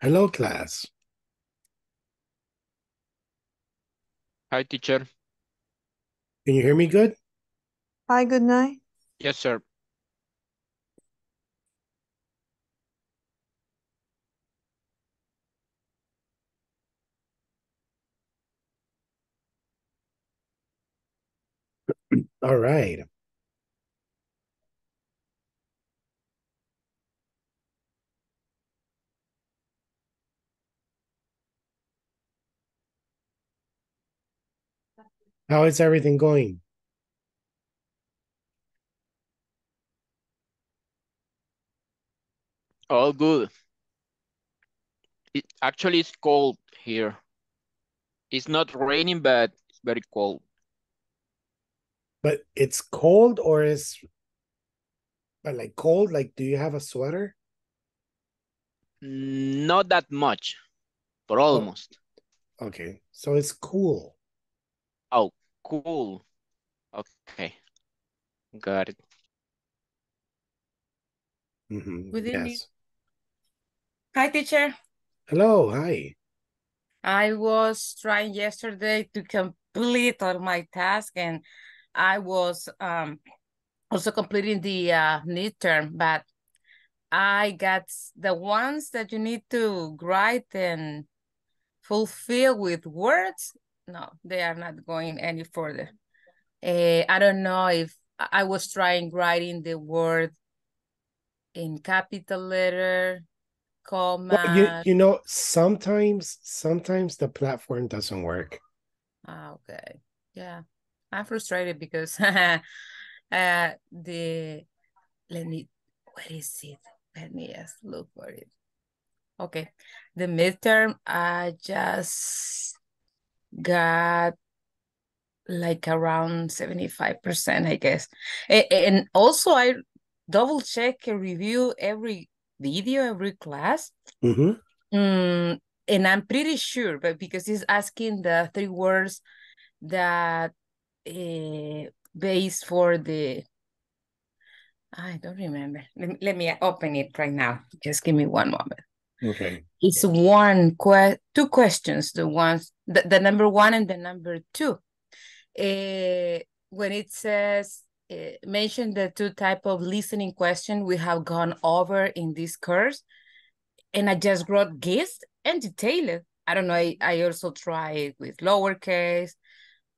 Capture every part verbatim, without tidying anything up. Hello, class. Hi, teacher. Can you hear me good? Hi, good night. Yes, sir. All right. How is everything going? All good. It actually is cold here. It's not raining, but it's very cold. But it's cold or is but like cold? Like, do you have a sweater? Not that much, but almost. Oh. Okay, so it's cool. Oh, cool. Okay, got it. Mm-hmm. Good evening. Yes. Hi, teacher. Hello, hi. I was trying yesterday to complete all my tasks, and I was um, also completing the uh, midterm, but I got the ones that you need to write and fulfill with words. No, they are not going any further. Uh, I don't know if I was trying writing the word in capital letter, comma. Well, you, you know, sometimes, sometimes the platform doesn't work. Okay. Yeah. I'm frustrated because uh, the, let me, where is it? Let me just look for it. Okay. The midterm, I just got like around seventy-five percent, I guess. And also I double check and review every video, every class. Mm-hmm. Mm, and I'm pretty sure, but because it's asking the three words that uh, base for the, I don't remember. Let me, let me open it right now. Just give me one moment. Okay. It's one que two questions. The ones the, the number one and the number two. Uh, when it says uh, mention the two type of listening question we have gone over in this course, and I just wrote guessed and detailed. I don't know. I, I also tried with lowercase,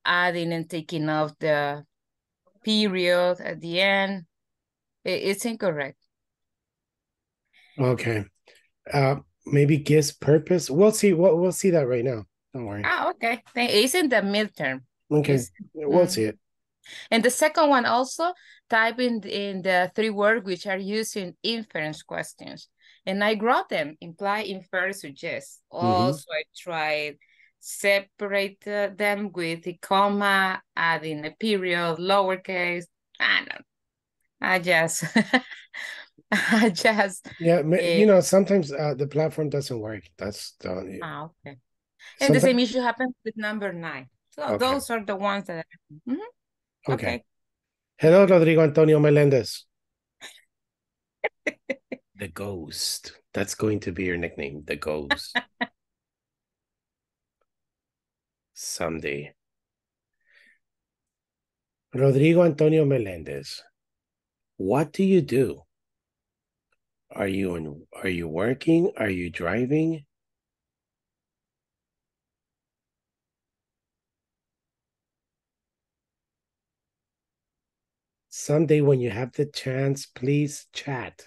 adding and taking off the period at the end. It, it's incorrect. Okay. Uh, maybe guess purpose. We'll see. We'll, we'll see that right now. Don't worry. Ah, okay. It's in the midterm. Okay, it's, we'll um, see it. And the second one also, type in, in the three words which are used in inference questions. And I wrote them, imply, infer, suggest. Also, mm-hmm. I tried separate uh, them with the comma, adding a period, lowercase. I don't know. I just... I just yeah, it, you know, sometimes uh, the platform doesn't work. That's the only. Ah, okay. And sometimes... the same issue happens with number nine. So okay. Those are the ones that. Mm-hmm. okay. okay. Hello, Rodrigo Antonio Melendez. The Ghost. That's going to be your nickname, The Ghost. Someday. Rodrigo Antonio Melendez. What do you do? Are you in, are you working? Are you driving? Someday when you have the chance, please chat.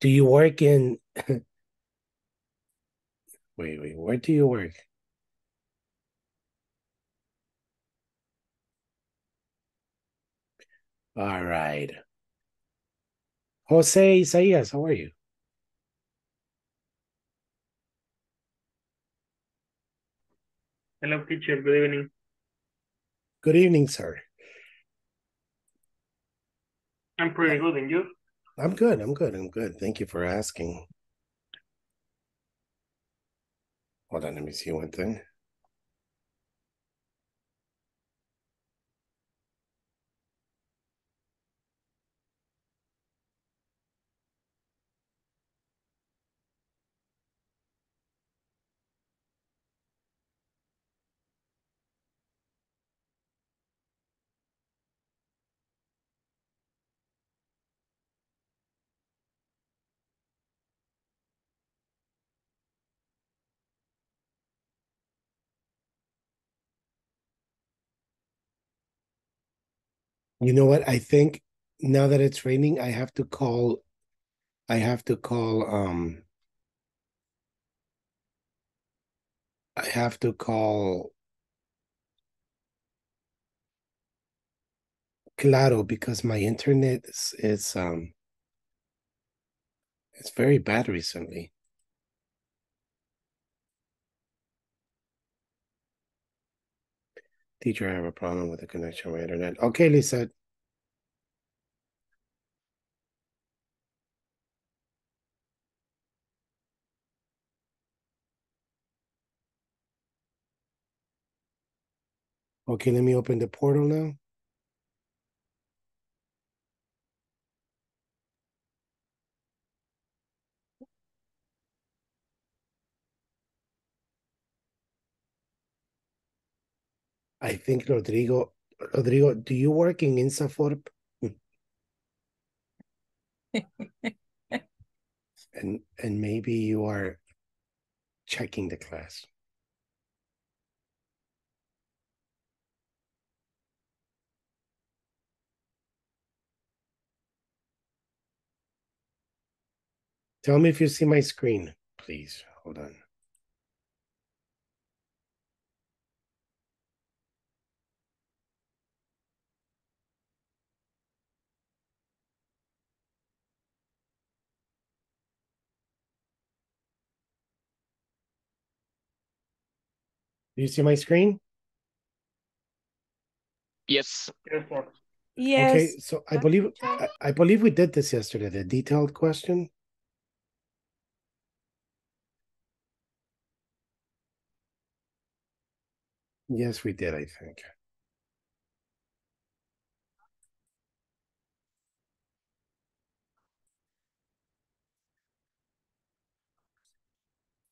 Do you work in... wait, wait, where do you work? All right. Jose Isaias, how are you? Hello, teacher. Good evening. Good evening, sir. I'm pretty good, and you? I'm good. I'm good. I'm good. Thank you for asking. Hold on. Let me see one thing. You know what? I think now that it's raining, I have to call. I have to call. Um, I have to call Claro, because my internet is, is um it's very bad recently. Teacher, I have a problem with the connection with internet. Okay, Lisa. Okay, let me open the portal now. I think Rodrigo, Rodrigo, do you work in Insaforp? and and maybe you are checking the class. Tell me if you see my screen, please. Hold on. Do you see my screen? Yes. Yes. Okay, so I believe I, I believe we did this yesterday, the detailed question. Yes, we did, I think.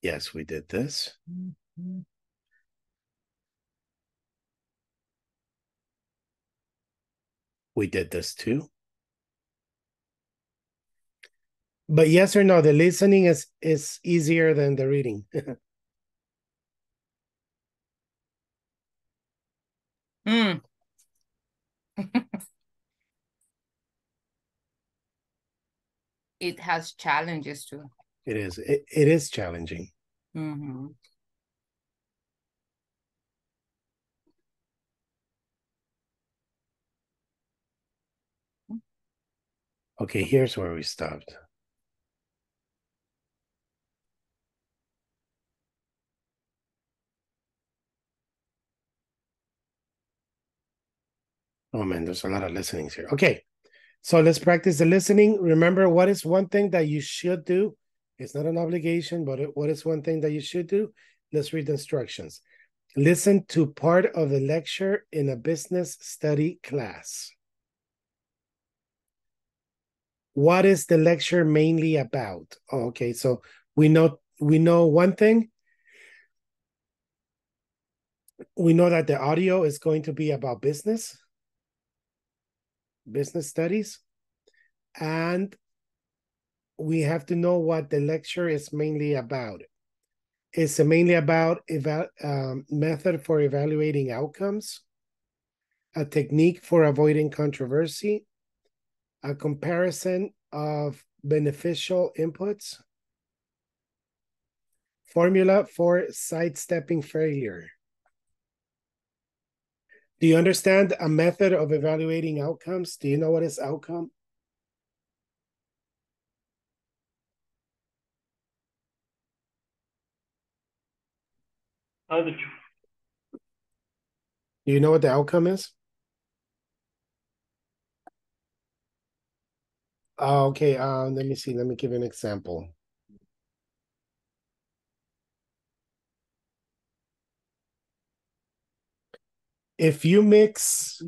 Yes, we did this. Mm-hmm. We did this too. But yes or no, the listening is, is easier than the reading. mm. It has challenges too. It is. It, it is challenging. Mm-hmm. Okay, here's where we stopped. Oh man, there's a lot of listenings here. Okay, so let's practice the listening. Remember, what is one thing that you should do? It's not an obligation, but what is one thing that you should do? Let's read the instructions. Listen to part of the lecture in a business study class. What is the lecture mainly about? Oh, okay, so we know we know one thing. We know that the audio is going to be about business, business studies, and we have to know what the lecture is mainly about. It's mainly about eva- um, method for evaluating outcomes, a technique for avoiding controversy, a comparison of beneficial inputs, formula for sidestepping failure. Do you understand a method of evaluating outcomes? Do you know what is outcome? Do you know what the outcome is? Oh, okay, uh, let me see. Let me give an example. If you mix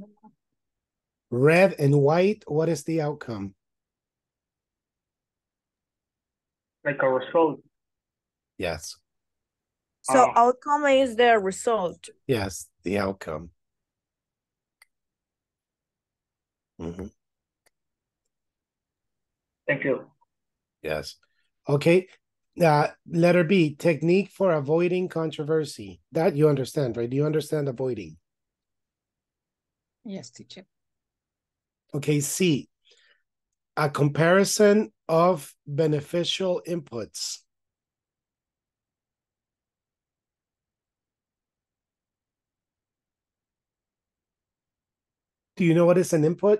red and white, what is the outcome? Like a result. Yes. So uh, outcome is the result. Yes, the outcome. Mm-hmm. Thank you. Yes. Okay. Uh, letter B, technique for avoiding controversy. That you understand, right? Do you understand avoiding? Yes, teacher. Okay, C, a comparison of beneficial inputs. Do you know what is an input?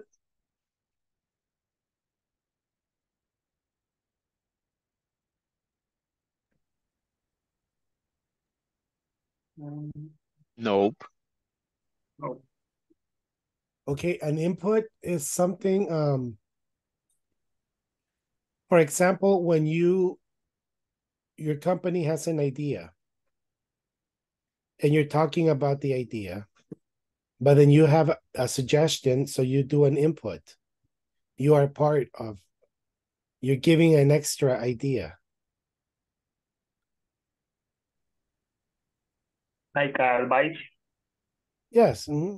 Nope. Nope. Okay, an input is something, um, for example, when you, your company has an idea and you're talking about the idea, but then you have a suggestion, so you do an input. You are part of, you're giving an extra idea. Like advice? Yes. Mm-hmm.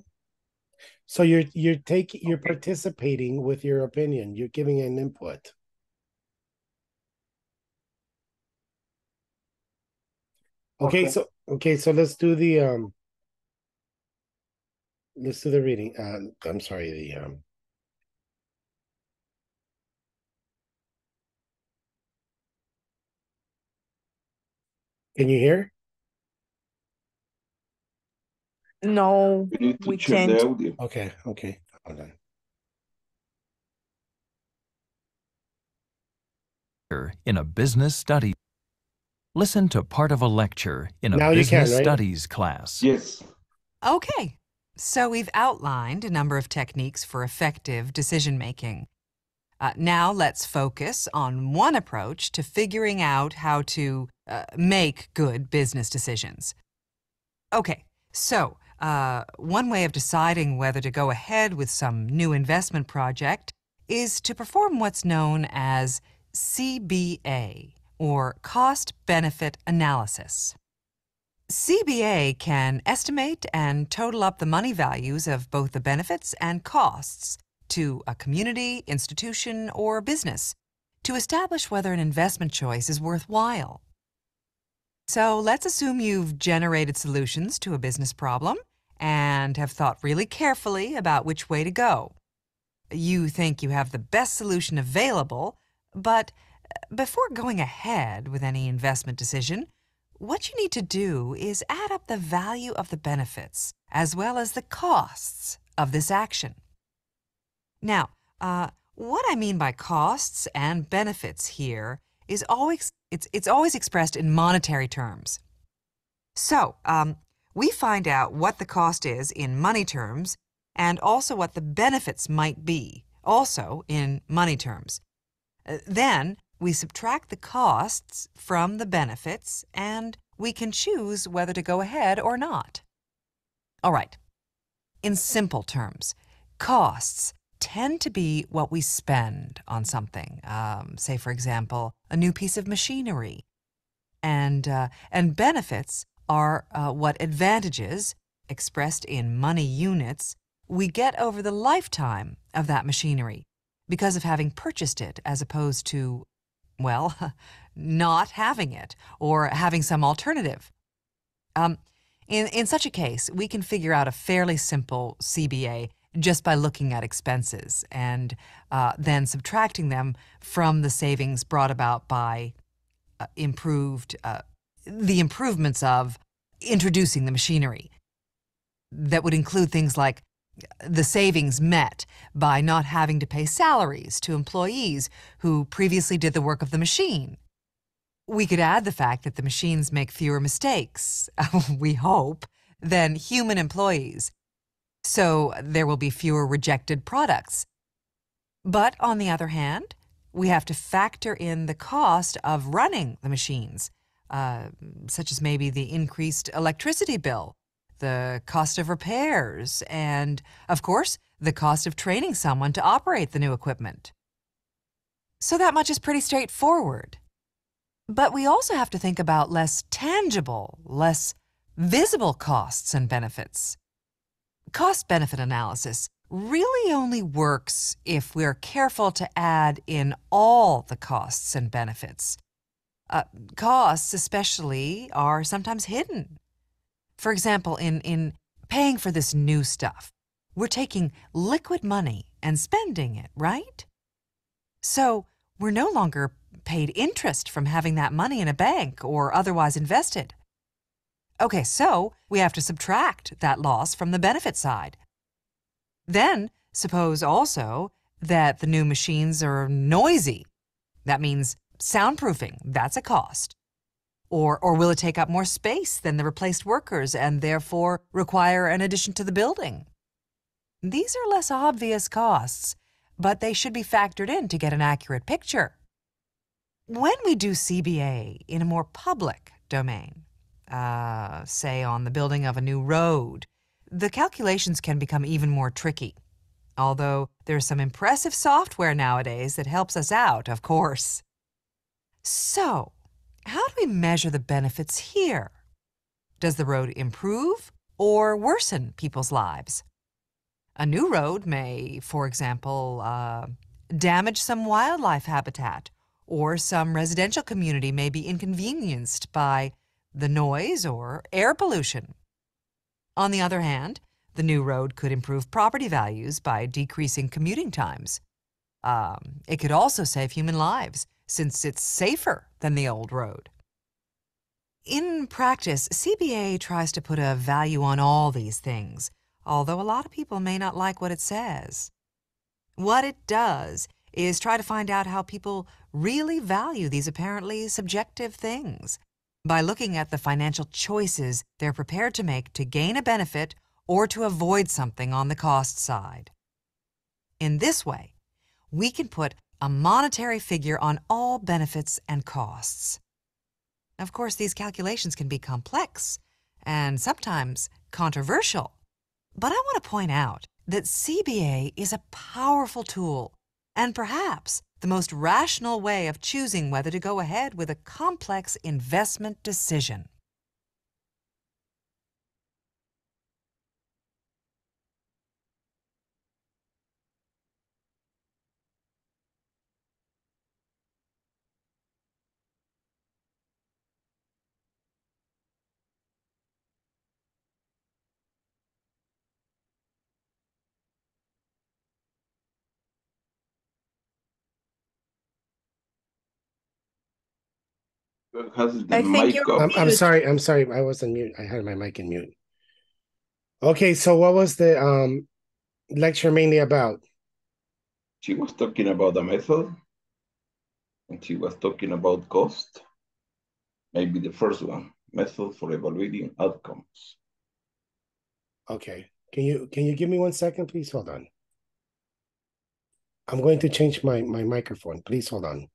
So you're you're taking you're participating with your opinion. You're giving an input. Okay, okay. so okay, so let's do the um let's do the reading. Uh, I'm sorry, the um can you hear? No, we, need to we check can't. The audio. Okay, okay, hold on. In a business study, listen to part of a lecture in a now business can, right? studies class. Yes. Okay, so we've outlined a number of techniques for effective decision making. Uh, now let's focus on one approach to figuring out how to uh, make good business decisions. Okay, so. Uh, one way of deciding whether to go ahead with some new investment project is to perform what's known as C B A, or cost-benefit analysis. C B A can estimate and total up the money values of both the benefits and costs to a community, institution, or business to establish whether an investment choice is worthwhile. So let's assume you've generated solutions to a business problem and have thought really carefully about which way to go. You think you have the best solution available, but before going ahead with any investment decision, what you need to do is add up the value of the benefits as well as the costs of this action. Now, uh, what I mean by costs and benefits here is always it's it's always expressed in monetary terms. So um, we find out what the cost is in money terms, and also what the benefits might be, also in money terms. Uh, then we subtract the costs from the benefits, and we can choose whether to go ahead or not. All right. In simple terms, costs tend to be what we spend on something, um, say, for example, a new piece of machinery. And, uh, and benefits are uh, what advantages, expressed in money units, we get over the lifetime of that machinery because of having purchased it as opposed to, well, not having it or having some alternative. Um, in, in such a case, we can figure out a fairly simple C B A just by looking at expenses and uh, then subtracting them from the savings brought about by uh, improved, uh, the improvements of introducing the machinery. That would include things like the savings met by not having to pay salaries to employees who previously did the work of the machine. We could add the fact that the machines make fewer mistakes, we hope, than human employees. So there will be fewer rejected products. But on the other hand, we have to factor in the cost of running the machines, uh, such as maybe the increased electricity bill, the cost of repairs, and, of course, the cost of training someone to operate the new equipment. So that much is pretty straightforward. But we also have to think about less tangible, less visible costs and benefits. Cost-benefit analysis really only works if we're careful to add in all the costs and benefits. Uh, costs, especially, are sometimes hidden. For example, in, in paying for this new stuff, we're taking liquid money and spending it, right? So we're no longer paid interest from having that money in a bank or otherwise invested. Okay, so we have to subtract that loss from the benefit side. Then suppose also that the new machines are noisy. That means soundproofing, that's a cost. Or, or will it take up more space than the replaced workers and therefore require an addition to the building? These are less obvious costs, but they should be factored in to get an accurate picture. When we do C B A in a more public domain, uh, say on the building of a new road, the calculations can become even more tricky. Although there's some impressive software nowadays that helps us out, of course. So, how do we measure the benefits here? Does the road improve or worsen people's lives? A new road may, for example, uh, damage some wildlife habitat, or some residential community may be inconvenienced by the noise or air pollution. On the other hand, the new road could improve property values by decreasing commuting times. Um, it could also save human lives, since it's safer than the old road. In practice, C B A tries to put a value on all these things, although a lot of people may not like what it says. What it does is try to find out how people really value these apparently subjective things by looking at the financial choices they're prepared to make to gain a benefit or to avoid something on the cost side. In this way, we can put a monetary figure on all benefits and costs. Of course, these calculations can be complex and sometimes controversial. But I want to point out that C B A is a powerful tool and perhaps the most rational way of choosing whether to go ahead with a complex investment decision. I think you're I'm, I'm sorry. I'm sorry. I was on mute. I had my mic in mute. Okay, so what was the um, lecture mainly about? She was talking about the method, and she was talking about cost. Maybe the first one, method for evaluating outcomes. Okay. Can you can you give me one second, please? Hold on. I'm going to change my my microphone. Please hold on.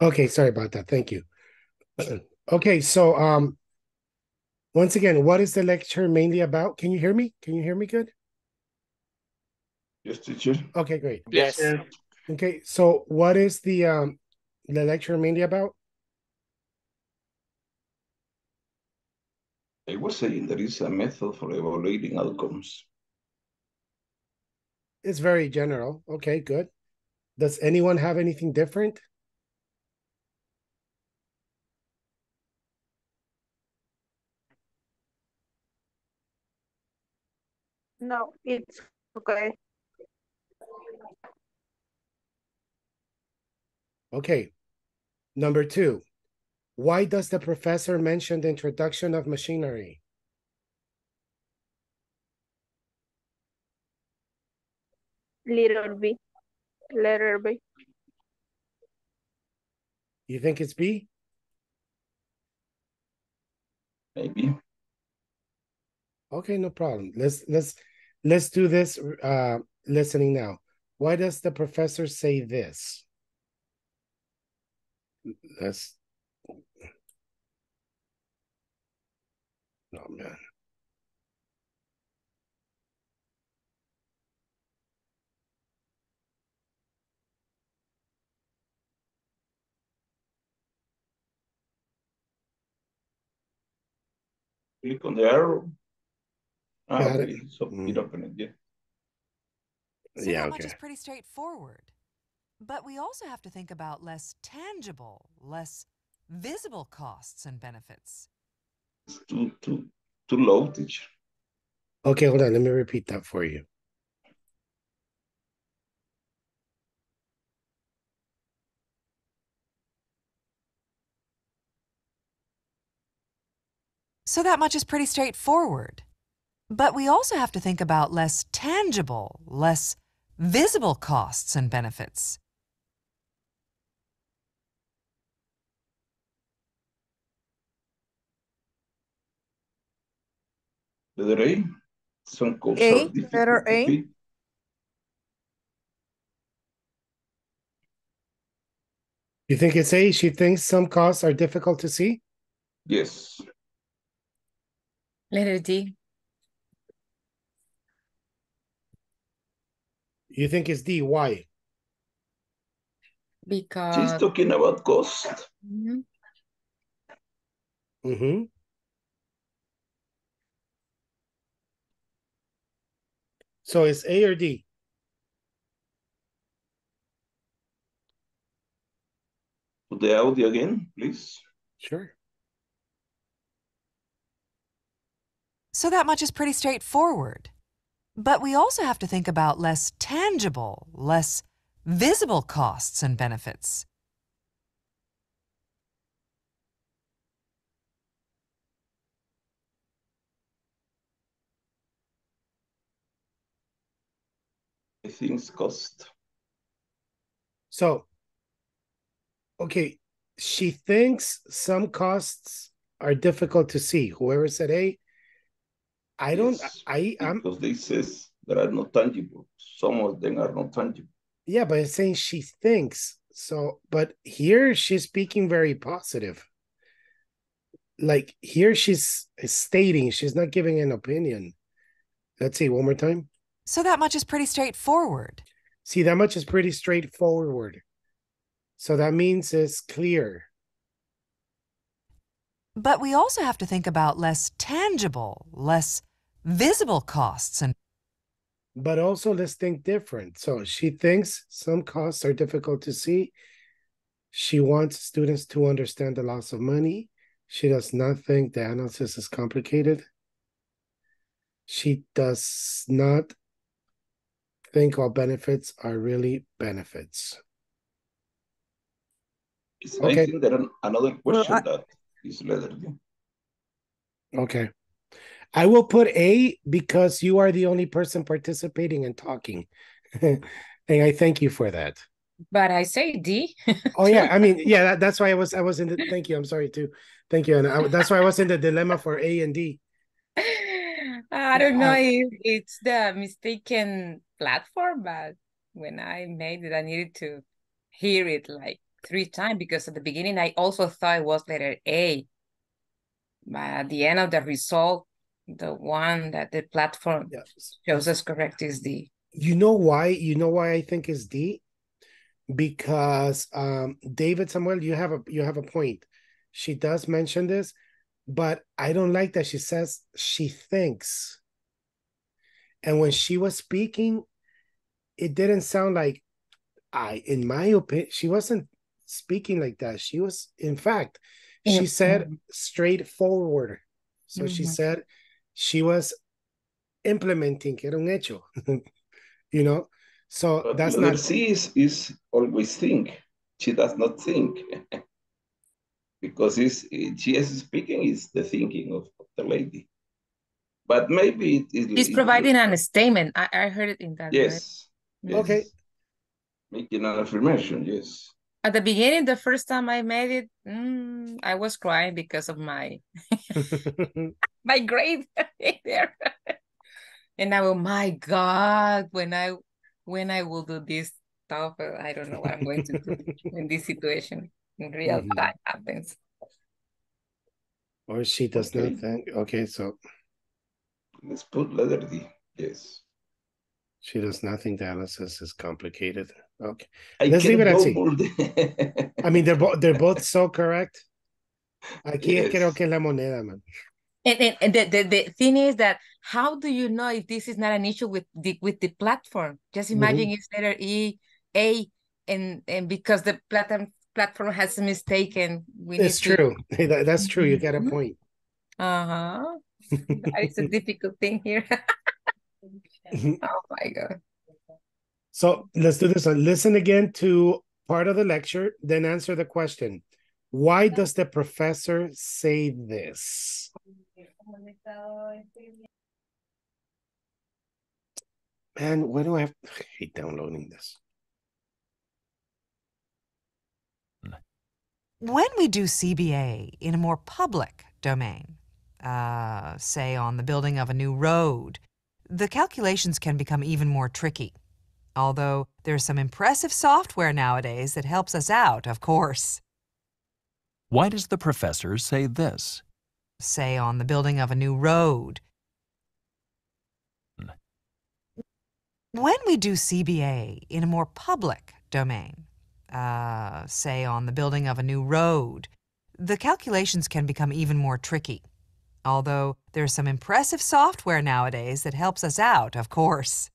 Okay, sorry about that. Thank you. Okay, so um, once again, what is the lecture mainly about? Can you hear me? Can you hear me good? Yes, teacher. Okay, great. Yes. Okay, so what is the um, the lecture mainly about? I was saying there is a method for evaluating outcomes. It's very general. Okay, good. Does anyone have anything different? No, it's okay. Okay. Number two, why does the professor mention the introduction of machinery? Little B, letter B. You think it's B? Maybe. Okay, no problem. Let's let's let's do this uh, listening now. Why does the professor say this? That's no man. Click on the arrow. Ah, yeah, okay. So mm. it opened it, yeah. So yeah, that okay. much is pretty straightforward. But we also have to think about less tangible, less visible costs and benefits. It's too, too, too low, teacher. Okay, hold on. Let me repeat that for you. So that much is pretty straightforward. But we also have to think about less tangible, less visible costs and benefits. Letter A, some costs A, are difficult letter A. to pay. You think it's A? She thinks some costs are difficult to see? Yes. Letter D. You think it's D? Why? Because she's talking about cost. Mm-hmm. Mm-hmm. So it's A or D? Put the audio again, please. Sure. So that much is pretty straightforward. But we also have to think about less tangible, less visible costs and benefits. Things cost. So, okay, she thinks some costs are difficult to see. Whoever said A, I don't, yes, I am. Because they says that are not tangible. Some of them are not tangible. Yeah, but it's saying she thinks so. But here she's speaking very positive. Like here she's stating, she's not giving an opinion. Let's see, one more time. So that much is pretty straightforward. See, that much is pretty straightforward. So that means it's clear. But we also have to think about less tangible, less visible costs and but also let's think different. So she thinks some costs are difficult to see. She wants students to understand the loss of money. She does not think the analysis is complicated. She does not think all benefits are really benefits. It's okay. I think there are another question well, I... that is letter D. Okay. I will put A because you are the only person participating and talking. And I thank you for that. But I say D. Oh, yeah. I mean, yeah, that, that's why I was I was in the... Thank you. I'm sorry, too. Thank you. And I, that's why I was in the dilemma for A and D. I don't know if it's the mistaken platform, but when I made it, I needed to hear it like three times because at the beginning, I also thought it was letter A. But at the end of the result, the one that the platform yes. shows us correct is D. You know why? You know why I think it's D? Because um, David Samuel, you have a you have a point. She does mention this, but I don't like that she says she thinks. And when she was speaking, it didn't sound like I, in my opinion, she wasn't speaking like that. She was, in fact, she said straightforward. So mm-hmm. she said she was implementing, que era un hecho. You know, so but that's not. She is, is always think. She does not think. Because it's, it, she is speaking is the thinking of, of the lady. But maybe it is. She's it, providing it, an statement. I, I heard it in that. Yes, right? Yes. Okay. Making an affirmation, yes. At the beginning, the first time I made it, mm, I was crying because of my my grave there. And I, oh my God, when I when I will do this stuff, I don't know what I'm going to do in this situation. In real mm-hmm. time happens. Or she does okay. not think. Okay, so let's put letter D. Yes. She does not think dialysis is complicated. Okay. I Let's leave it at C. I mean, they're both they're both so correct. Aquí yes. creo que la moneda, man. And, and, and the, the, the thing is that how do you know if this is not an issue with the with the platform? Just imagine mm-hmm. it's letter E, A, and and because the platform platform has a mistake and we it's need true. To... that, that's true. You got a point. Uh-huh. It's a difficult thing here. Oh my God. So let's do this one. Listen again to part of the lecture, then answer the question. Why does the professor say this? Man, why do I have to I hate downloading this? When we do C B A in a more public domain, uh, say on the building of a new road, the calculations can become even more tricky. Although there's some impressive software nowadays that helps us out, of course. Why does the professor say this? Say on the building of a new road. When we do C B A in a more public domain, Uh, say on the building of a new road, the calculations can become even more tricky. Although there's some impressive software nowadays that helps us out, of course.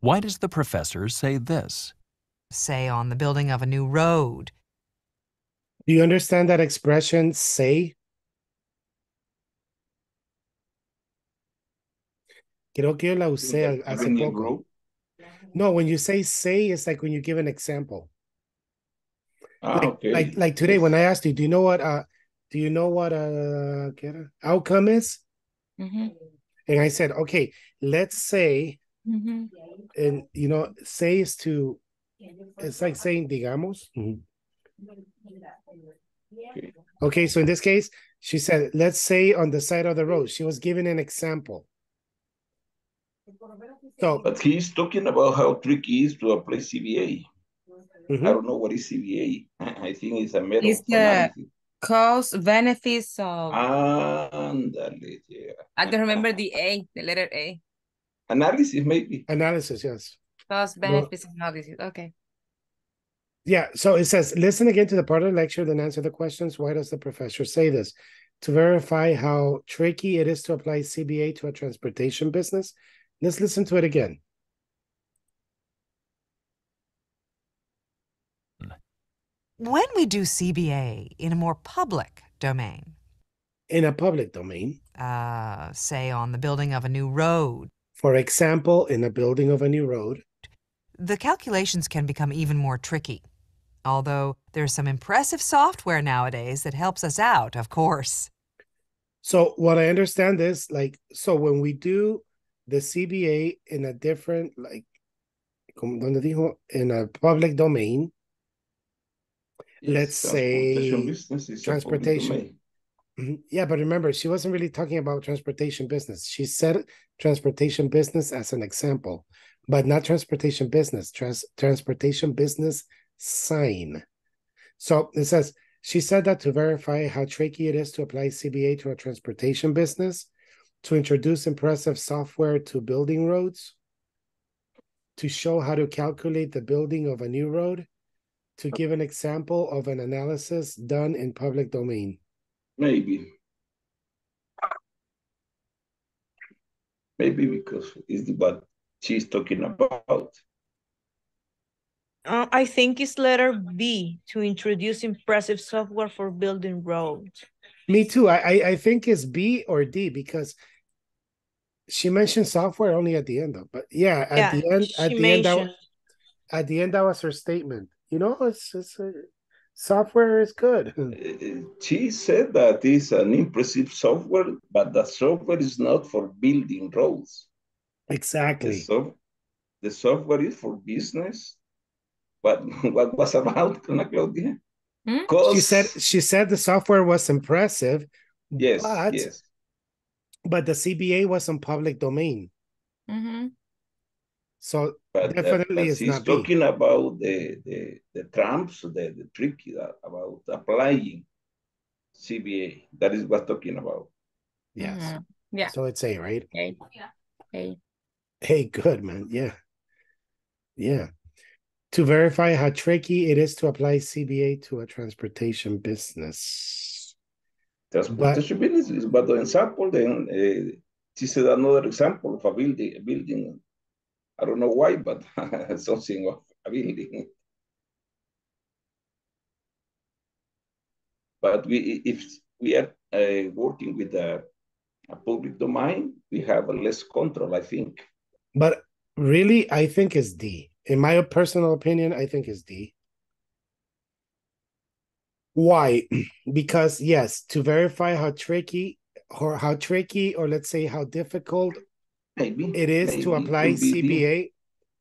Why does the professor say this? Say on the building of a new road. Do you understand that expression, say? Creo que yo la usé hace poco. No, when you say say, it's like when you give an example. Ah, like, okay. like like today when I asked you, do you know what uh do you know what uh outcome is? Mm-hmm. And I said, okay, let's say mm-hmm. and you know, say is to it's like saying digamos. Mm-hmm. Okay. Okay, so in this case, she said, let's say on the side of the road. She was giving an example. So, but he's talking about how tricky it is to apply C B A. Mm-hmm. I don't know what is C B A. I think it's a matter it's of the cost benefits of. Andale, yeah. I don't remember the A, the letter A. Analysis, maybe. Analysis, yes. Cost benefits no. analysis. Okay. Yeah. So it says, listen again to the part of the lecture, then answer the questions. Why does the professor say this? To verify how tricky it is to apply C B A to a transportation business. Let's listen to it again. When we do C B A in a more public domain. In a public domain. Uh, say on the building of a new road. For example, in the building of a new road. The calculations can become even more tricky. Although there's some impressive software nowadays that helps us out, of course. So what I understand is like, so when we do the C B A in a different, like, donde dijo, in a public domain, yes, let's say transportation. transportation. Mm-hmm. Yeah, but remember, she wasn't really talking about transportation business. She said transportation business as an example, but not transportation business, trans transportation business sign. So it says, she said that to verify how tricky it is to apply C B A to a transportation business, to introduce impressive software to building roads, to show how to calculate the building of a new road, to give an example of an analysis done in public domain. Maybe. Maybe because it's what she's talking about. Uh, I think it's letter B, to introduce impressive software for building roads. Me too. I, I think it's B or D because She mentioned software only at the end, though. But yeah, at yeah, the end, at the mentioned. end, that, at the end, that was her statement. You know, it's, it's a, software is good. She said that it's an impressive software, but the software is not for building roads. Exactly. So the software is for business. But what was about, Ana Claudia? Hmm? She said she said the software was impressive. Yes. But, yes. But the C B A was in public domain. Mm-hmm. So but definitely that, it's not talking big. About the, the, the trumps, the, the trick about applying C B A. That is what talking about. Yes. Mm-hmm. Yeah. So it's A, right? A. Yeah. A. A, good, man. Yeah. Yeah. To verify how tricky it is to apply C B A to a transportation business. Transportation but, business, but the example, then uh, this is another example of a building. A building. I don't know why, but something of a building. But we, if we are uh, working with a, a public domain, we have less control, I think. But really, I think it's D. In my personal opinion, I think it's D. Why? Because yes, to verify how tricky or how tricky or let's say how difficult maybe, it is maybe, to apply C B A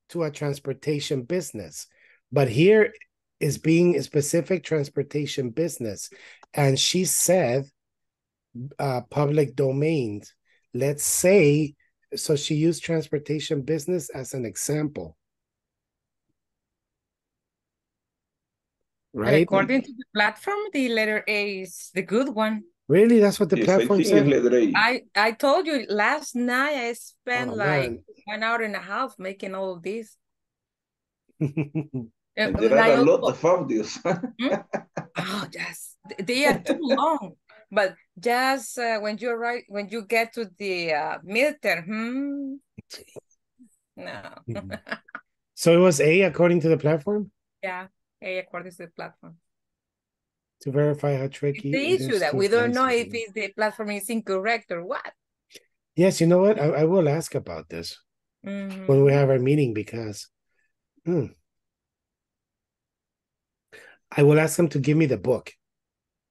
to a transportation business. But here is being a specific transportation business. And she said uh, public domain. Let's say, so she used transportation business as an example. Right. According to the platform, the letter A is the good one. Really? That's what the yes, platform said? I, I told you last night I spent oh, like man. one hour and a half making all of this. and and there are I a lot of audios. hmm? Oh, yes. They are too long. But just uh, when you arrive, when you get to the uh, military, hmm? No. So it was A according to the platform? Yeah. Hey, according to the platform. To verify how tricky the issue is that we don't know if it's the platform is incorrect or what. Yes, you know what? I, I will ask about this mm-hmm. when we have our meeting because hmm, I will ask them to give me the book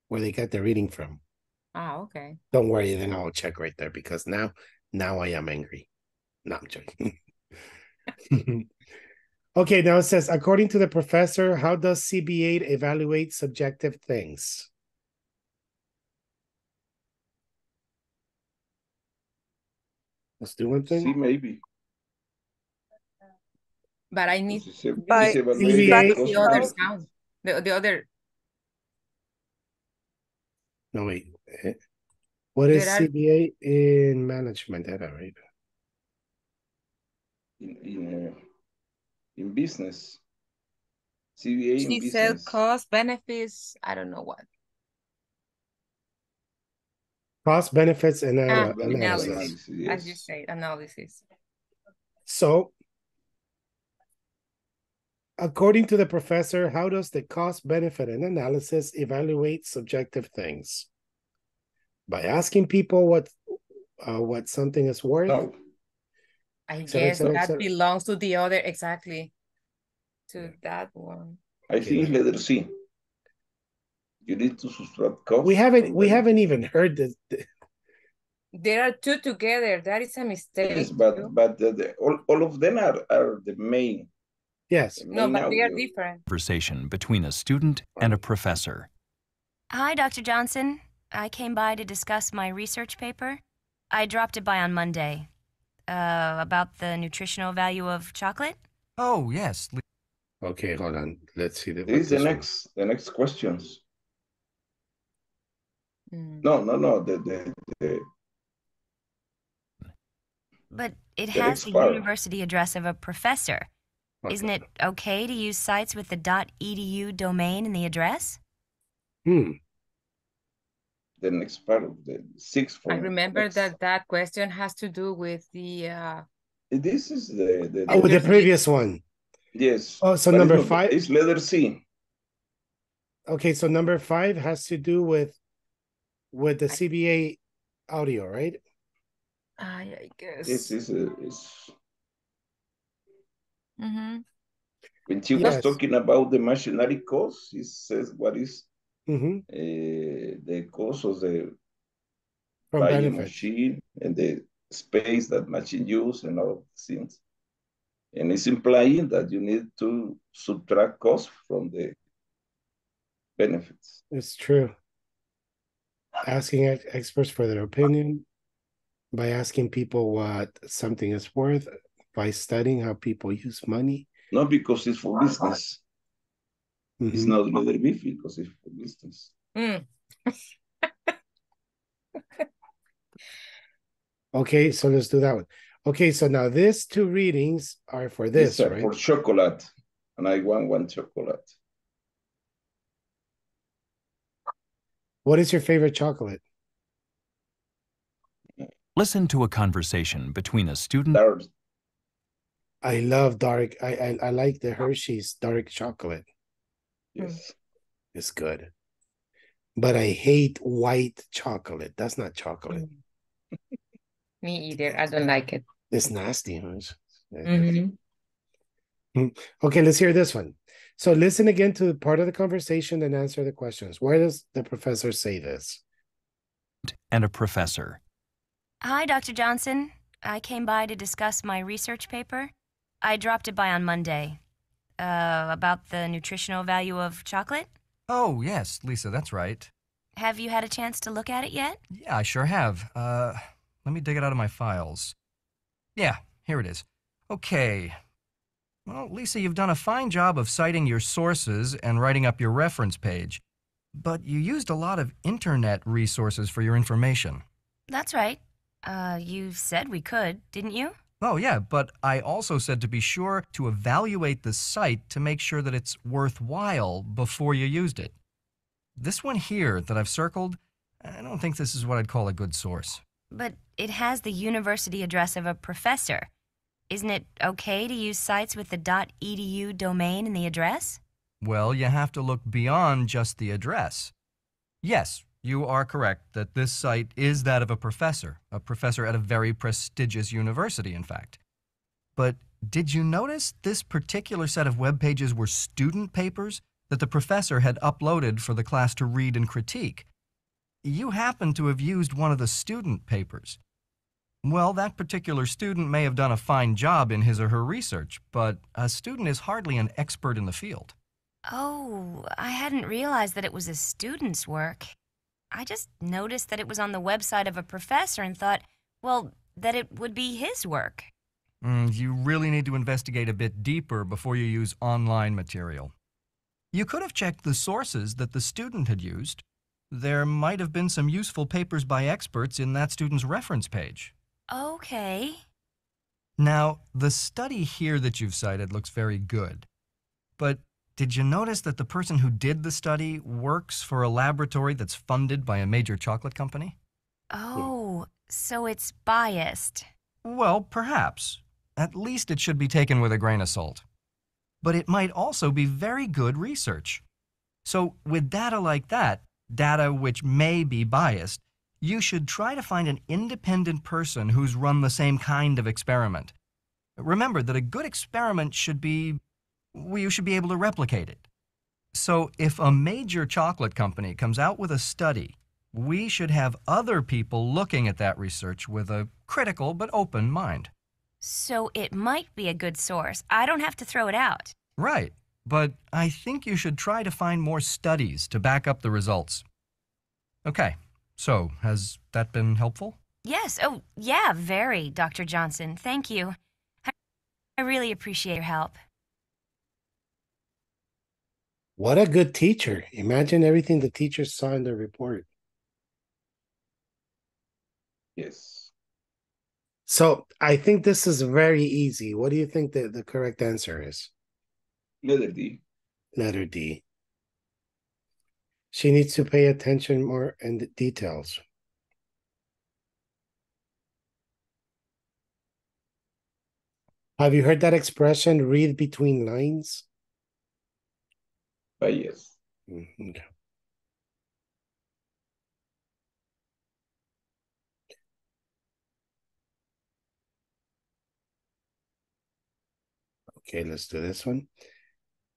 where they got the reading from. Ah, okay. Don't worry, then I'll check right there because now, now I am angry. No, I'm joking. Okay, now it says, according to the professor, how does C B A evaluate subjective things? Let's do one thing. See, maybe. But I need to by C B A, the other sound. The, the other. No, wait. What is there C B A are... in management? Data, right? In, in, uh... In business, C B A. She said cost benefits. I don't know what. Cost benefits and uh, analysis. analysis yes. As you say, analysis. So, according to the professor, how does the cost benefit and analysis evaluate subjective things? By asking people what uh, what something is worth. Oh. I so guess so that so belongs to the other, exactly, to that one. I think letter C. You need to subtract cost. We haven't, we haven't even heard that. There are two together. That is a mistake. Yes, but but the, the, all, all of them are, are the main. Yes. The main no, but audio. They are different. Conversation between a student and a professor. Hi, Doctor Johnson. I came by to discuss my research paper. I dropped it by on Monday. Uh, about the nutritional value of chocolate? Oh, yes. Okay, hold on. Let's see. The, this is the next, the next questions. Mm. No, no, no. The, the, the, but it the has the part. University address of a professor. Okay. Isn't it okay to use sites with the .edu domain in the address? Hmm. The next part of the sixth form. I remember next. that that question has to do with the. Uh, this is the. the oh, the previous C. one. Yes. Oh, so but number it's five. It's letter C. Okay, so number five has to do with, with the C B A audio, right? I guess. It's, it's, a, it's... Mm-hmm. When she yes. was talking about the machinery cost, she says what is mm-hmm. uh, the cost of the From buying benefit. machine and the space that machine use and all things. And it's implying that you need to subtract costs from the benefits. It's true. Asking experts for their opinion, by asking people what something is worth, by studying how people use money. Not because it's for business. Mm-hmm. It's not really beef because it's for business. Mm. Okay, so let's do that one. Okay, so now these two readings are for this, These are right? for chocolate, and I want one chocolate. What is your favorite chocolate? Listen to a conversation between a student. Dark. I love dark. I, I I like the Hershey's dark chocolate. Yes, it's good. But I hate white chocolate. That's not chocolate. Me either. I don't like it. It's nasty. Mm-hmm. Okay, let's hear this one. So listen again to part of the conversation and answer the questions. Where does the professor say this? And a professor. Hi, Doctor Johnson. I came by to discuss my research paper. I dropped it by on Monday. Uh, about the nutritional value of chocolate? Oh, yes, Lisa, that's right. Have you had a chance to look at it yet? Yeah, I sure have. Uh... Let me dig it out of my files. Yeah, here it is. Okay. Well, Lisa, you've done a fine job of citing your sources and writing up your reference page, but you used a lot of internet resources for your information. That's right. Uh, you said we could, didn't you? Oh, yeah, but I also said to be sure to evaluate the site to make sure that it's worthwhile before you used it. This one here that I've circled, I don't think this is what I'd call a good source. But it has the university address of a professor. Isn't it okay to use sites with the .edu domain in the address? Well, you have to look beyond just the address. Yes, you are correct that this site is that of a professor, a professor at a very prestigious university, in fact. But did you notice this particular set of web pages were student papers that the professor had uploaded for the class to read and critique? You happen to have used one of the student papers. Well, that particular student may have done a fine job in his or her research, but a student is hardly an expert in the field. Oh, I hadn't realized that it was a student's work. I just noticed that it was on the website of a professor and thought, well, that it would be his work. Mm, you really need to investigate a bit deeper before you use online material. You could have checked the sources that the student had used. There might have been some useful papers by experts in that student's reference page. Okay. Now, the study here that you've cited looks very good. But did you notice that the person who did the study works for a laboratory that's funded by a major chocolate company? Oh, so it's biased. Well, perhaps. At least it should be taken with a grain of salt. But it might also be very good research. So with data like that, data which may be biased, you should try to find an independent person who's run the same kind of experiment. Remember that a good experiment should be, well, you should be able to replicate it. So if a major chocolate company comes out with a study, we should have other people looking at that research with a critical but open mind. So it might be a good source. I don't have to throw it out. Right. But I think you should try to find more studies to back up the results. Okay, so has that been helpful? Yes, oh, yeah, very, Doctor Johnson. Thank you. I really appreciate your help. What a good teacher. Imagine everything the teacher saw in the report. Yes. So I think this is very easy. What do you think the, the correct answer is? Letter D. Letter D. She needs to pay attention more in the details. Have you heard that expression, read between lines? Uh, yes. Mm-hmm. Okay, let's do this one.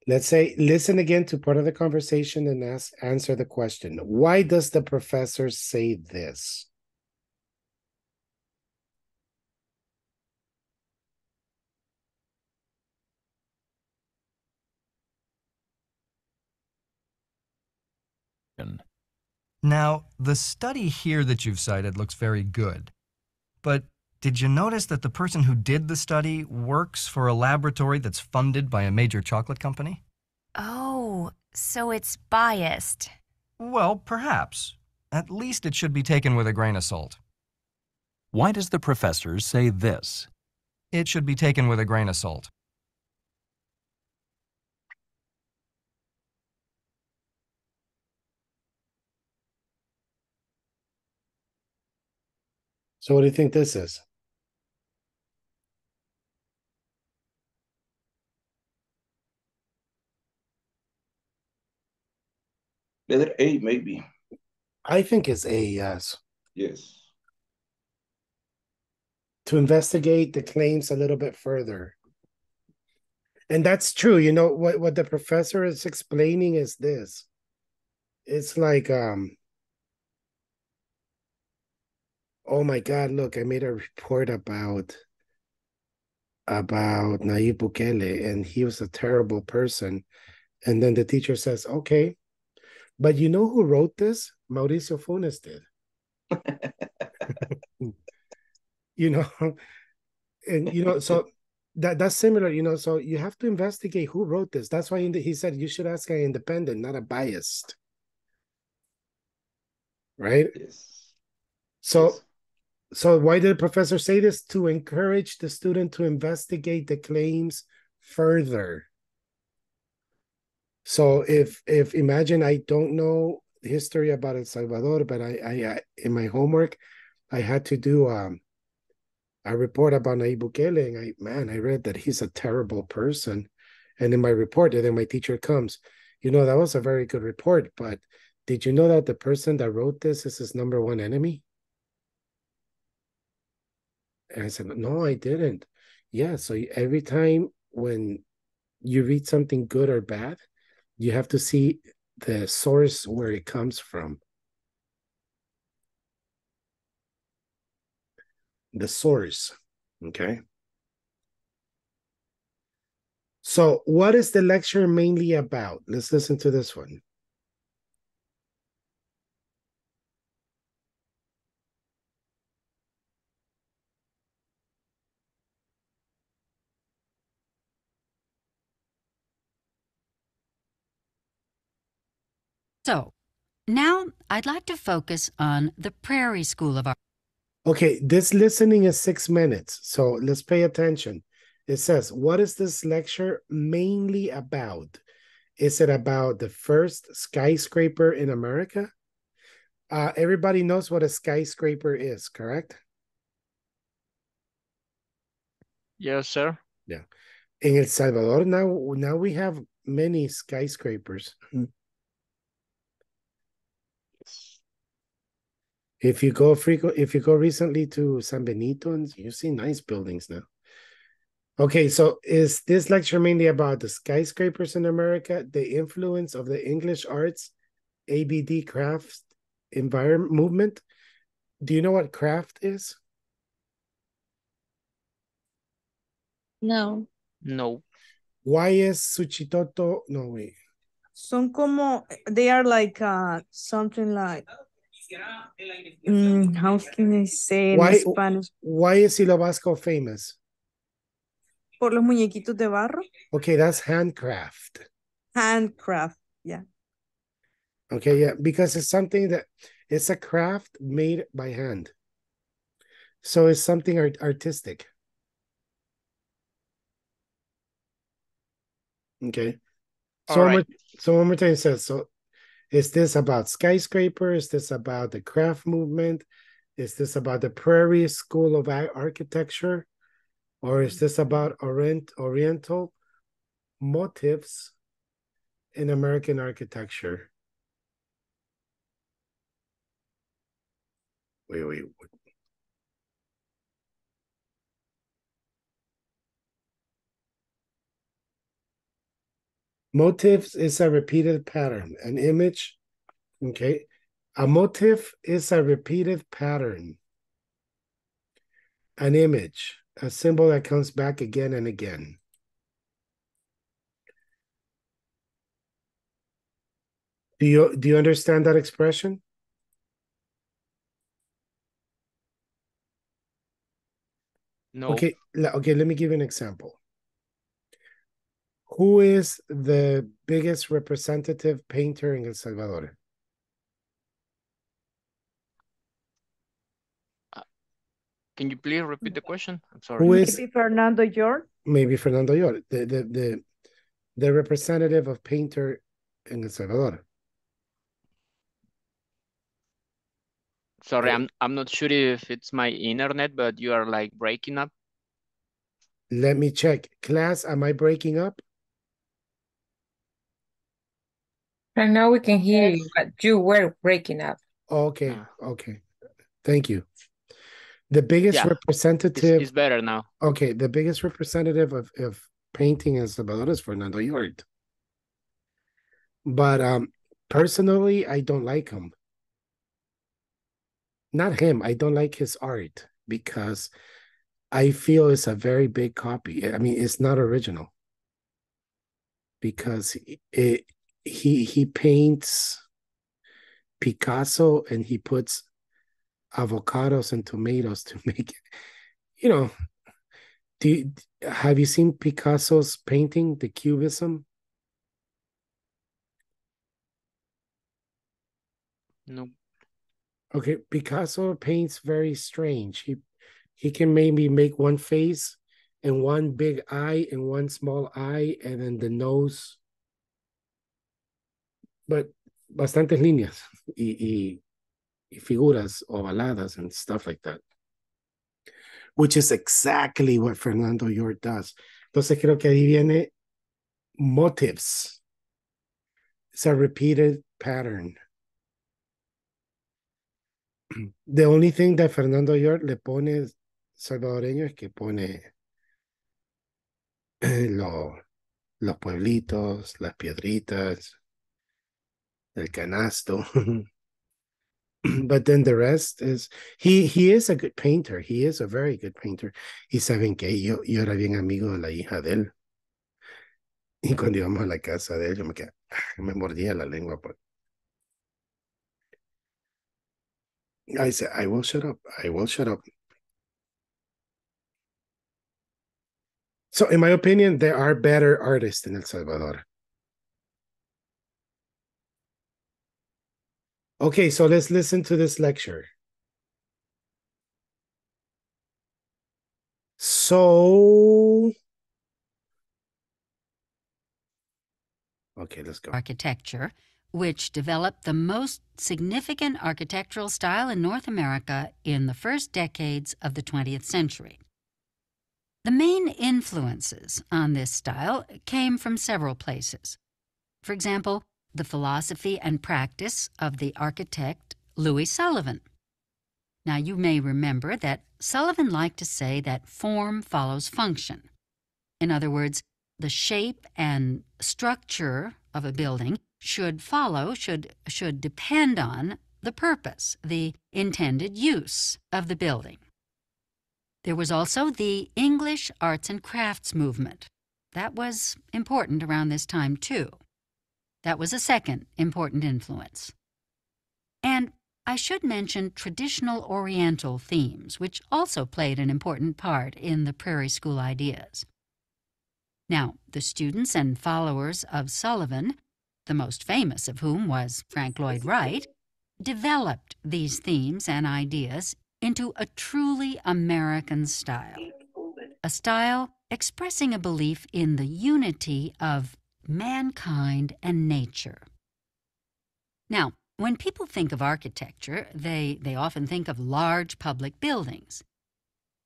Let's say, listen again to part of the conversation and ask, answer the question. Why does the professor say this? Now, the study here that you've cited looks very good, but did you notice that the person who did the study works for a laboratory that's funded by a major chocolate company? Oh, so it's biased. Well, perhaps. At least it should be taken with a grain of salt. Why does the professor say this? It should be taken with a grain of salt. So what do you think this is? Letter A, maybe. I think it's A, yes. Yes. To investigate the claims a little bit further. And that's true. You know, what, what the professor is explaining is this. It's like, um, oh my God, look, I made a report about, about Nayib Bukele, and he was a terrible person. And then the teacher says, okay. But you know who wrote this? Mauricio Funes did. You know, and you know, so that that's similar, you know, so you have to investigate who wrote this. That's why in the, he said you should ask an independent, not a biased. Right? Yes. So, yes. So why did the professor say this? To encourage the student to investigate the claims further. So if, if imagine I don't know history about El Salvador, but I, I, I in my homework, I had to do um, a report about Nayib Bukele, and I, man, I read that he's a terrible person. And in my report, and then my teacher comes, you know, that was a very good report, but did you know that the person that wrote this is his number one enemy? And I said, no, I didn't. Yeah, so every time when you read something good or bad, you have to see the source where it comes from. The source, okay? So what is the lecture mainly about? Let's listen to this one. So, now I'd like to focus on the Prairie School of Art. Okay, this listening is six minutes, so let's pay attention. It says, what is this lecture mainly about? Is it about the first skyscraper in America? Uh, everybody knows what a skyscraper is, correct? Yes, sir. Yeah. In El Salvador, now, now we have many skyscrapers. Mm-hmm. If you go frequent, if you go recently to San Benito, and you see nice buildings now. Okay, so is this lecture mainly about the skyscrapers in America, the influence of the English arts, A B D craft environment movement? Do you know what craft is? No. No. Why is Suchitoto? No way. Son como they are like uh, something like. Mm, how can I say why, in Spanish? Why is Hilo Vasco famous? Por los muñequitos de barro. Okay, that's handcraft. Handcraft, yeah. Okay, yeah, because it's something that, it's a craft made by hand. So it's something art artistic. Okay. So, right. one more, so one more time it says, so is this about skyscrapers? Is this about the craft movement? Is this about the Prairie School of Architecture? Or is this about orient, Oriental motifs in American architecture? Wait, wait, wait. Motives is a repeated pattern. An image, okay? A motif is a repeated pattern. An image, a symbol that comes back again and again. Do you, do you understand that expression? No. Okay, okay, let me give you an example. Who is the biggest representative painter in El Salvador? Uh, can you please repeat the question? I'm sorry. Who is, maybe Fernando Yord? Maybe Fernando Yord, the, the, the, the representative of painter in El Salvador. Sorry, right. I'm, I'm not sure if it's my internet, but you are like breaking up. Let me check. Class, am I breaking up? Right now we can hear you, but you were breaking up. Okay, okay. Thank you. The biggest yeah, representative... It's better now. Okay, the biggest representative of, of painting in Salvador is Fernando Yord. But um, personally, I don't like him. Not him. I don't like his art because I feel it's a very big copy. I mean, it's not original because it, he he paints Picasso and he puts avocados and tomatoes to make it. You know, do you, have you seen Picasso's painting, the Cubism? No. Okay, Picasso paints very strange. He he can maybe make one face and one big eye and one small eye and then the nose. But bastantes líneas y, y, y figuras ovaladas and stuff like that. Which is exactly what Fernando Yord does. Entonces creo que ahí viene motifs. It's a repeated pattern. The only thing that Fernando Yord le pone salvadoreño es que pone lo, los pueblitos, las piedritas, el canasto. But then the rest is, he, he is a good painter. He is a very good painter. Y saben que yo, yo era bien amigo de la hija de él. Y cuando íbamos a la casa de él, yo me, quedaba, me mordía la lengua por... I said, I will shut up. I will shut up. So in my opinion, there are better artists in El Salvador. Okay, so let's listen to this lecture. So... Okay, let's go. Architecture, which developed the most significant architectural style in North America in the first decades of the twentieth century. The main influences on this style came from several places. For example, the philosophy and practice of the architect Louis Sullivan. Now, you may remember that Sullivan liked to say that form follows function. In other words, the shape and structure of a building should follow, should, should depend on the purpose, the intended use of the building. There was also the English arts and crafts movement. That was important around this time too. That was a second important influence. And I should mention traditional Oriental themes, which also played an important part in the Prairie School ideas. Now, the students and followers of Sullivan, the most famous of whom was Frank Lloyd Wright, developed these themes and ideas into a truly American style, a style expressing a belief in the unity of mankind and nature. Now, when people think of architecture, they, they often think of large public buildings.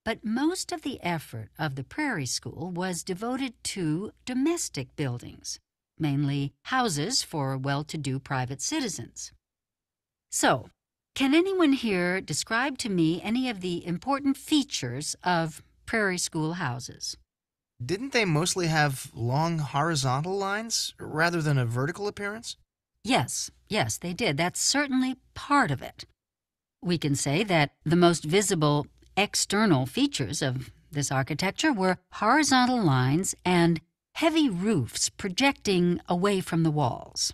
But most of the effort of the Prairie School was devoted to domestic buildings, mainly houses for well-to-do private citizens. So, can anyone here describe to me any of the important features of Prairie School houses? didn't they mostly have long horizontal lines rather than a vertical appearance? Yes, yes, they did. That's certainly part of it. We can say that the most visible external features of this architecture were horizontal lines and heavy roofs projecting away from the walls.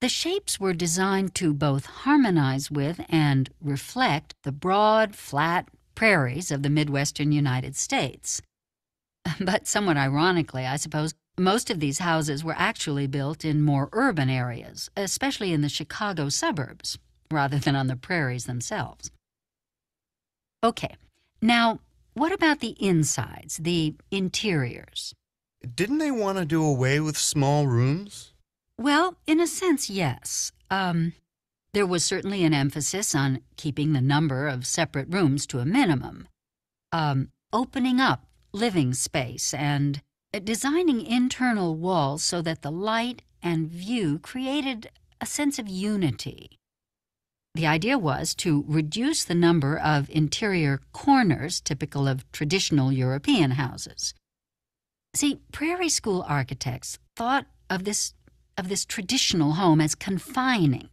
The shapes were designed to both harmonize with and reflect the broad, flat prairies of the Midwestern United States. But somewhat ironically, I suppose, most of these houses were actually built in more urban areas, especially in the Chicago suburbs, rather than on the prairies themselves. Okay, now what about the insides, the interiors? Didn't they want to do away with small rooms? Well, in a sense, yes. Um, there was certainly an emphasis on keeping the number of separate rooms to a minimum, um, opening up living space, and designing internal walls so that the light and view created a sense of unity. The idea was to reduce the number of interior corners typical of traditional European houses. See, Prairie School architects thought of this, of this traditional home as confining,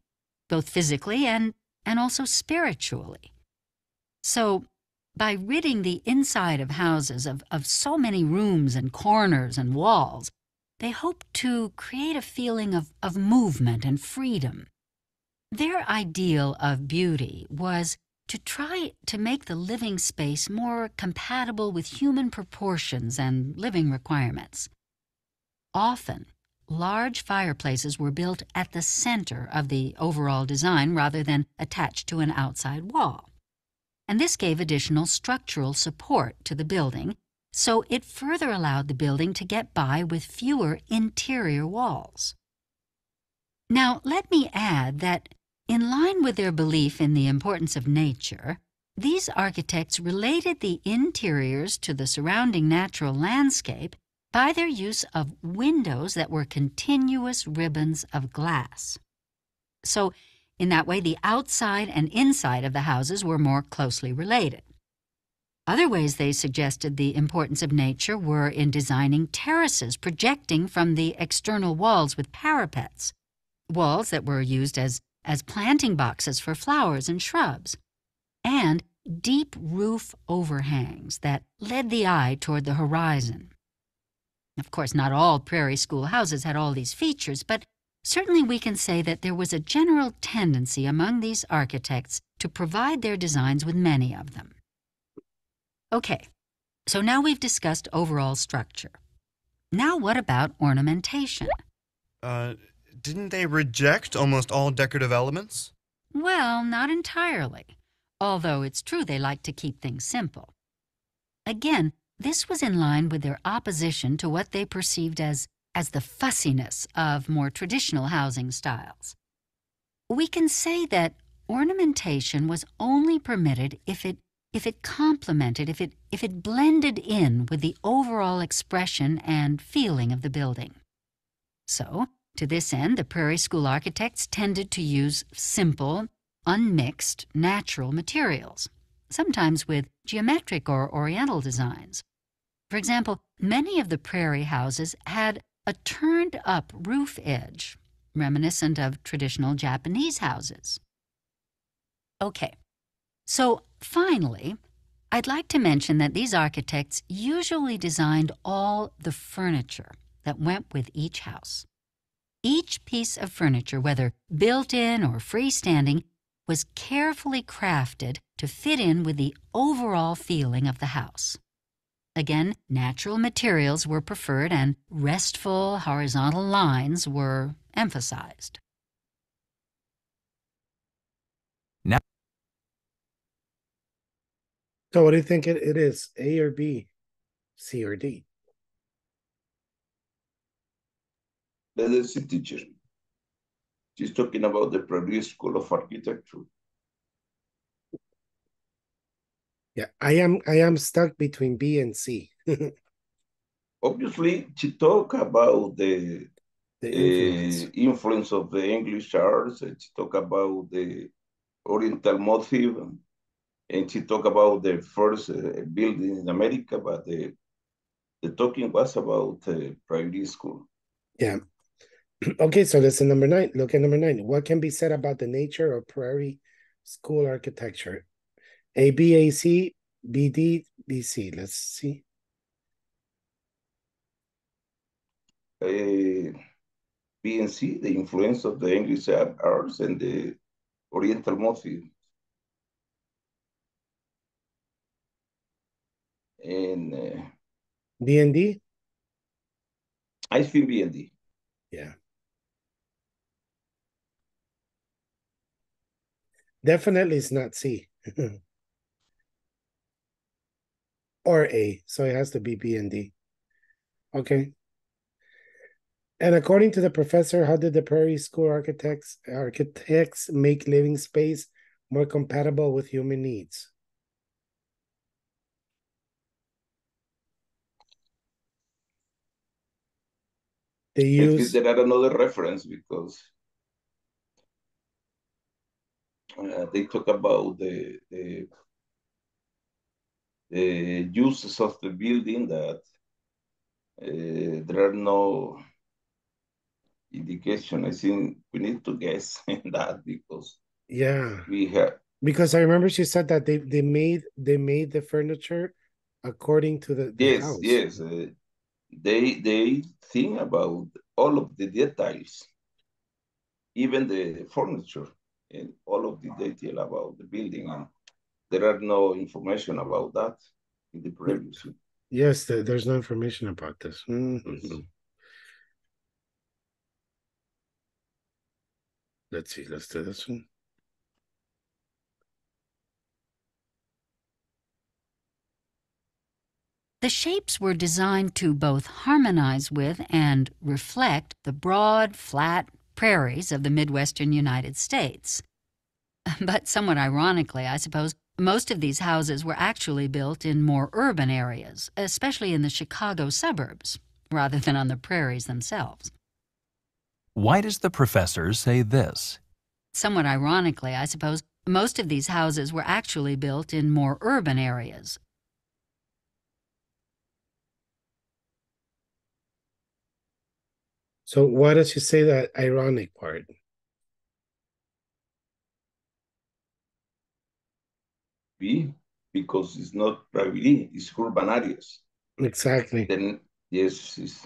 both physically and, and also spiritually. So, by ridding the inside of houses of, of so many rooms and corners and walls, they hoped to create a feeling of, of movement and freedom. Their ideal of beauty was to try to make the living space more compatible with human proportions and living requirements. Often, large fireplaces were built at the center of the overall design rather than attached to an outside wall. And this gave additional structural support to the building, so it further allowed the building to get by with fewer interior walls. Now, let me add that, in line with their belief in the importance of nature, these architects related the interiors to the surrounding natural landscape by their use of windows that were continuous ribbons of glass. So, in that way, the outside and inside of the houses were more closely related. Other ways they suggested the importance of nature were in designing terraces projecting from the external walls with parapets, walls that were used as, as planting boxes for flowers and shrubs, and deep roof overhangs that led the eye toward the horizon. Of course, not all Prairie School houses had all these features, but certainly we can say that there was a general tendency among these architects to provide their designs with many of them. Okay, so now we've discussed overall structure. Now what about ornamentation? Uh, didn't they reject almost all decorative elements? Well, not entirely, although it's true they like to keep things simple. Again, this was in line with their opposition to what they perceived as as the fussiness of more traditional housing styles. We can say that ornamentation was only permitted if it, if it complemented, if it, if it blended in with the overall expression and feeling of the building. So, to this end, the Prairie School architects tended to use simple, unmixed, natural materials, sometimes with geometric or oriental designs. For example, many of the prairie houses had a turned-up roof edge, reminiscent of traditional Japanese houses. Okay, so finally, I'd like to mention that these architects usually designed all the furniture that went with each house. Each piece of furniture, whether built-in or freestanding, was carefully crafted to fit in with the overall feeling of the house. Again, natural materials were preferred and restful horizontal lines were emphasized. Now, so what do you think it, it is, A or B, C or D? That is the teacher. She's talking about the Prairie School of Architecture. Yeah, I am I am stuck between B and C. Obviously, she talked about the, the influence. Uh, influence of the English arts, and she talked about the Oriental motif, and she talked about the first uh, building in America, but the, the talking was about uh, Prairie School. Yeah. Okay, so that's in number nine. Look at number nine. What can be said about the nature of Prairie School architecture? A, B, A, C, B, D, B, C. Let's see. Uh, B and C, the influence of the English arts and the Oriental motifs. And uh, B and D? I think B and D. Yeah. Definitely it's not C. Or A, so it has to be B and D. Okay. And according to the professor, how did the Prairie School architects architects make living space more compatible with human needs? They use. There are another reference because uh, they talk about the, the the uses of the building that uh, there are no indication. I think we need to guess in that because yeah, we have because I remember she said that they they made they made the furniture according to the, the yes house. yes. Uh, They they think about all of the details, even the furniture and all of the detail about the building. And there are no information about that in the previous. Yes, there's no information about this. Mm-hmm. Yes. Let's see. Let's do this one. The shapes were designed to both harmonize with and reflect the broad, flat prairies of the Midwestern United States. But somewhat ironically, I suppose, most of these houses were actually built in more urban areas, especially in the Chicago suburbs, rather than on the prairies themselves. Why does the professor say this? Somewhat ironically, I suppose, most of these houses were actually built in more urban areas. So why does she say that ironic part? B, because it's not privately, it's urban areas. Exactly. Then yes, it's...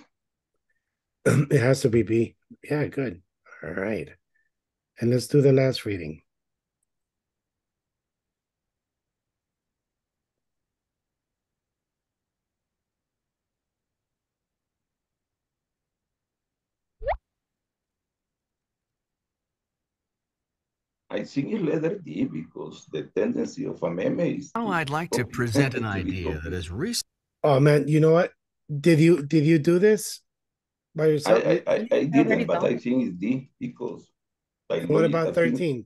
it has to be B. Yeah, good. All right. And let's do the last reading. I think it's letter D because the tendency of a meme is... Oh, I'd like to present an idea that is recent. Oh, man, you know what? Did you did you do this by yourself? I, I, I didn't, but I think it's D because... What about thirteen?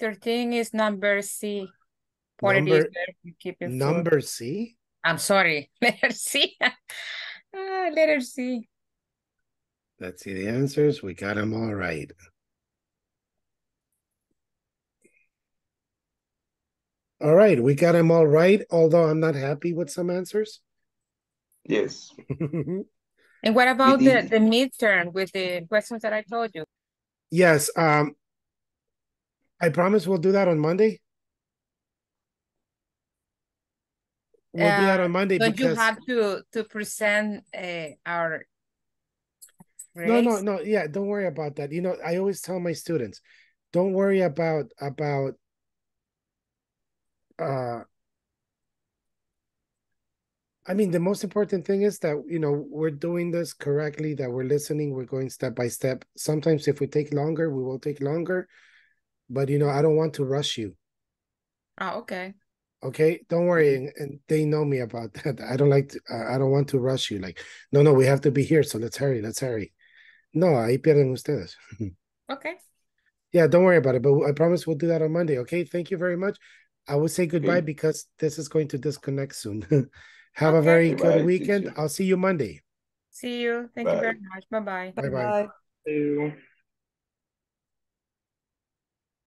thirteen is number C. What number, it is, keep it number C? I'm sorry, letter C. ah, letter C. Let's see the answers. We got them all right. All right, we got them all right, although I'm not happy with some answers. Yes. And what about the, the midterm with the questions that I told you? Yes. Um, I promise we'll do that on Monday. We'll uh, do that on Monday. But because... you have to, to present uh, our race. No, no, no. Yeah, don't worry about that. You know, I always tell my students, don't worry about about... Uh, I mean, the most important thing is that, you know, we're doing this correctly, that we're listening, we're going step by step. Sometimes if we take longer, we will take longer. But, you know, I don't want to rush you. Oh, okay. Okay, don't worry. And, and they know me about that. I don't like to, uh, I don't want to rush you. Like, no, no, we have to be here. So let's hurry, let's hurry. No, ahí pierden ustedes. Okay. Yeah, don't worry about it. But I promise we'll do that on Monday. Okay, thank you very much. I will say goodbye okay. because this is going to disconnect soon. Have okay. a very Goodbye, good weekend. Teacher. I'll see you Monday. See you. Thank Bye. you very much. Bye-bye. Bye-bye.